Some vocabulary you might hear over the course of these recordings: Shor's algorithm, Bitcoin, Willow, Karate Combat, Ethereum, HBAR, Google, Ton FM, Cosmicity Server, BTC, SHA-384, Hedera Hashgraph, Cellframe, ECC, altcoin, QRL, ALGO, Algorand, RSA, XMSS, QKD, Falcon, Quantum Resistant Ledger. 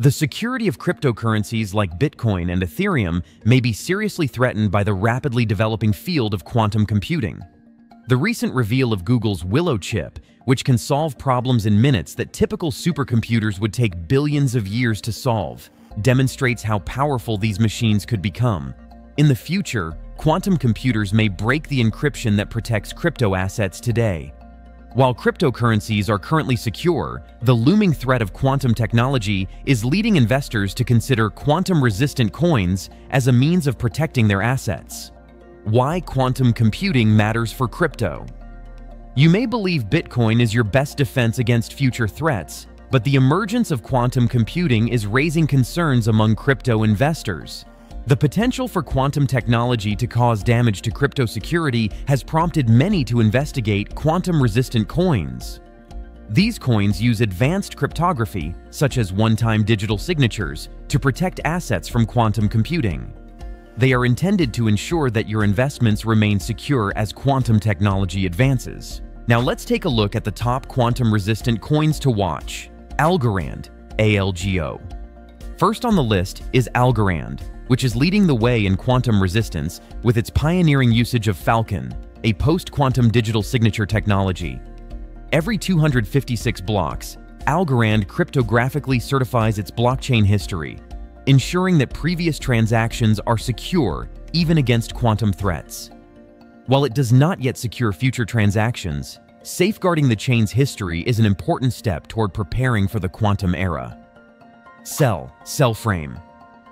The security of cryptocurrencies like Bitcoin and Ethereum may be seriously threatened by the rapidly developing field of quantum computing. The recent reveal of Google's Willow chip, which can solve problems in minutes that typical supercomputers would take billions of years to solve, demonstrates how powerful these machines could become. In the future, quantum computers may break the encryption that protects crypto assets today. While cryptocurrencies are currently secure, the looming threat of quantum technology is leading investors to consider quantum-resistant coins as a means of protecting their assets. Why quantum computing matters for crypto. You may believe Bitcoin is your best defense against future threats, but the emergence of quantum computing is raising concerns among crypto investors. The potential for quantum technology to cause damage to crypto security has prompted many to investigate quantum-resistant coins. These coins use advanced cryptography, such as one-time digital signatures, to protect assets from quantum computing. They are intended to ensure that your investments remain secure as quantum technology advances. Now let's take a look at the top quantum-resistant coins to watch. Algorand, ALGO. First on the list is Algorand, which is leading the way in quantum resistance with its pioneering usage of Falcon, a post-quantum digital signature technology. Every 256 blocks, Algorand cryptographically certifies its blockchain history, ensuring that previous transactions are secure even against quantum threats. While it does not yet secure future transactions, safeguarding the chain's history is an important step toward preparing for the quantum era. Cellframe.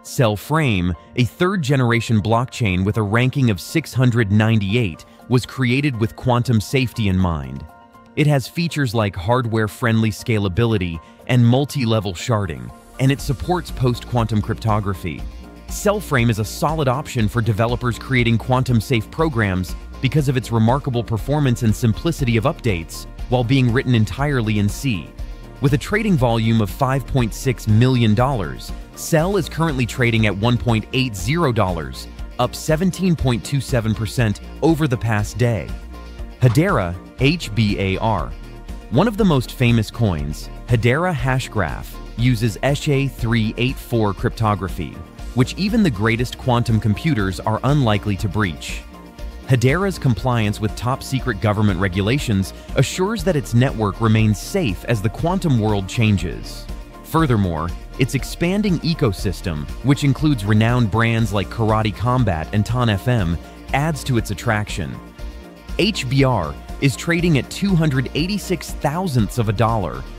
Cellframe, a third-generation blockchain with a ranking of 698, was created with quantum safety in mind. It has features like hardware-friendly scalability and multi-level sharding, and it supports post-quantum cryptography. Cellframe is a solid option for developers creating quantum-safe programs because of its remarkable performance and simplicity of updates, while being written entirely in C. With a trading volume of $5.6 million, Cell is currently trading at $1.80, up 17.27% over the past day. Hedera, HBAR. One of the most famous coins, Hedera Hashgraph, uses SHA-384 cryptography, which even the greatest quantum computers are unlikely to breach. Hedera's compliance with top-secret government regulations assures that its network remains safe as the quantum world changes. Furthermore, its expanding ecosystem, which includes renowned brands like Karate Combat and Ton FM, adds to its attraction. HBR is trading at 0.286,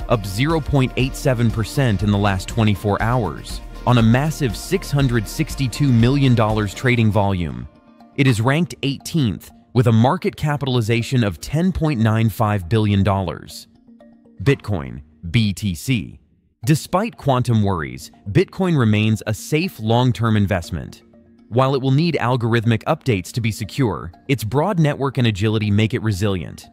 up 0.87% in the last 24 hours, on a massive $662 million trading volume. It is ranked 18th, with a market capitalization of $10.95 billion. Bitcoin, BTC. Despite quantum worries, Bitcoin remains a safe long-term investment. While it will need algorithmic updates to be secure, its broad network and agility make it resilient.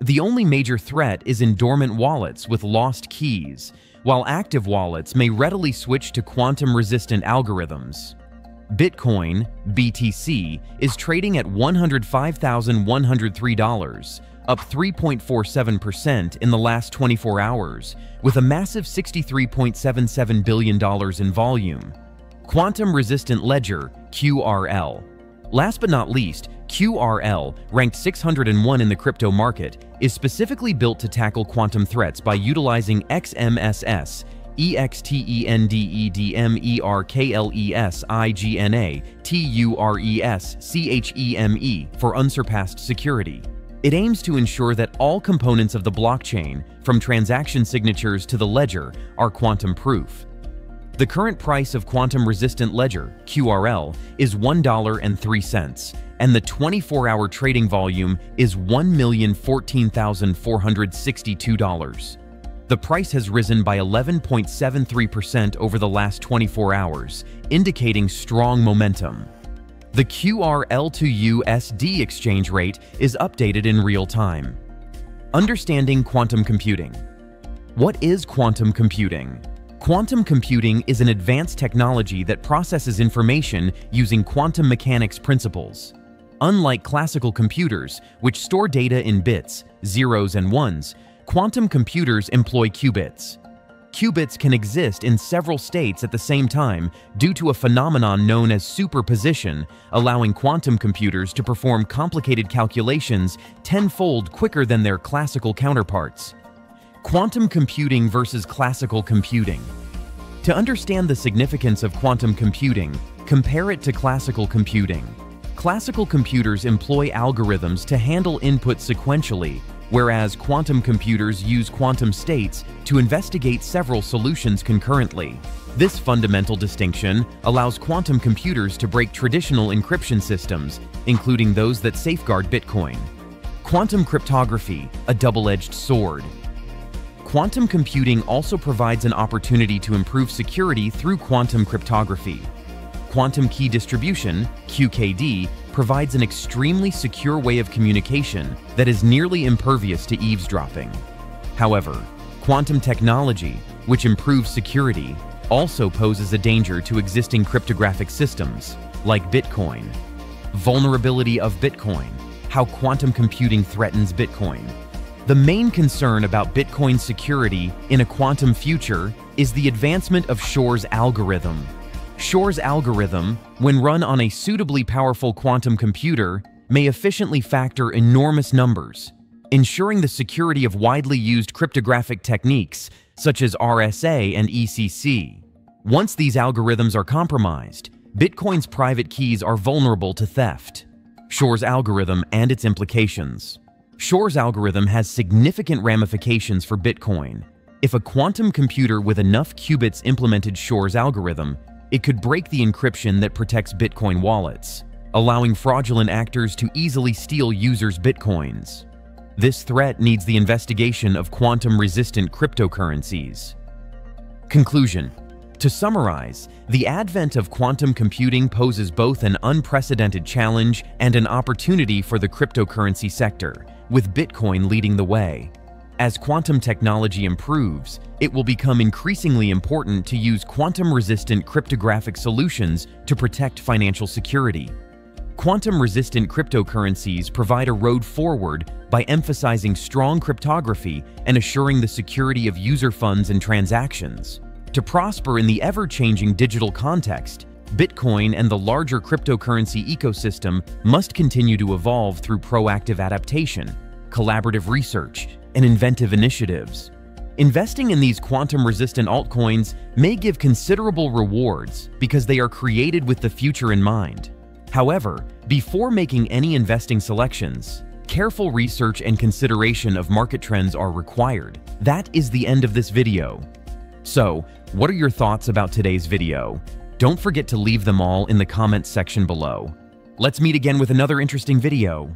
The only major threat is in dormant wallets with lost keys, while active wallets may readily switch to quantum-resistant algorithms. Bitcoin, BTC, is trading at $105,103, up 3.47% in the last 24 hours, with a massive $63.77 billion in volume. Quantum Resistant Ledger, QRL. Last but not least, QRL, ranked 601 in the crypto market, is specifically built to tackle quantum threats by utilizing XMSS, EXTENDEDMERKLESIGNA TURES CHEME for unsurpassed security. It aims to ensure that all components of the blockchain, from transaction signatures to the ledger, are quantum-proof. The current price of Quantum Resistant Ledger, QRL, is $1.03, and the 24-hour trading volume is $1,014,462. The price has risen by 11.73% over the last 24 hours, indicating strong momentum. The QRL to USD exchange rate is updated in real time. Understanding quantum computing. What is quantum computing? Quantum computing is an advanced technology that processes information using quantum mechanics principles. Unlike classical computers, which store data in bits, zeros, and ones, quantum computers employ qubits. qubits can exist in several states at the same time due to a phenomenon known as superposition, allowing quantum computers to perform complicated calculations tenfold quicker than their classical counterparts. Quantum computing versus classical computing. To understand the significance of quantum computing, compare it to classical computing. Classical computers employ algorithms to handle input sequentially, whereas quantum computers use quantum states to investigate several solutions concurrently. This fundamental distinction allows quantum computers to break traditional encryption systems, including those that safeguard Bitcoin. Quantum cryptography, a double-edged sword. Quantum computing also provides an opportunity to improve security through quantum cryptography. Quantum key distribution, QKD, provides an extremely secure way of communication that is nearly impervious to eavesdropping. However, quantum technology, which improves security, also poses a danger to existing cryptographic systems, like Bitcoin. Vulnerability of Bitcoin, how quantum computing threatens Bitcoin. The main concern about Bitcoin security in a quantum future is the advancement of Shor's algorithm. Shor's algorithm, when run on a suitably powerful quantum computer, may efficiently factor enormous numbers, ensuring the security of widely used cryptographic techniques such as RSA and ECC. Once these algorithms are compromised, Bitcoin's private keys are vulnerable to theft. Shor's algorithm and its implications. Shor's algorithm has significant ramifications for Bitcoin. If a quantum computer with enough qubits implemented Shor's algorithm, it could break the encryption that protects Bitcoin wallets, allowing fraudulent actors to easily steal users' Bitcoins. This threat needs the investigation of quantum-resistant cryptocurrencies. Conclusion. To summarize, the advent of quantum computing poses both an unprecedented challenge and an opportunity for the cryptocurrency sector, with Bitcoin leading the way. As quantum technology improves, it will become increasingly important to use quantum-resistant cryptographic solutions to protect financial security. Quantum-resistant cryptocurrencies provide a road forward by emphasizing strong cryptography and assuring the security of user funds and transactions. To prosper in the ever-changing digital context, Bitcoin and the larger cryptocurrency ecosystem must continue to evolve through proactive adaptation, collaborative research, and inventive initiatives. Investing in these quantum-resistant altcoins may give considerable rewards because they are created with the future in mind. However, before making any investing selections, careful research and consideration of market trends are required. That is the end of this video. So, what are your thoughts about today's video? Don't forget to leave them all in the comments section below. Let's meet again with another interesting video.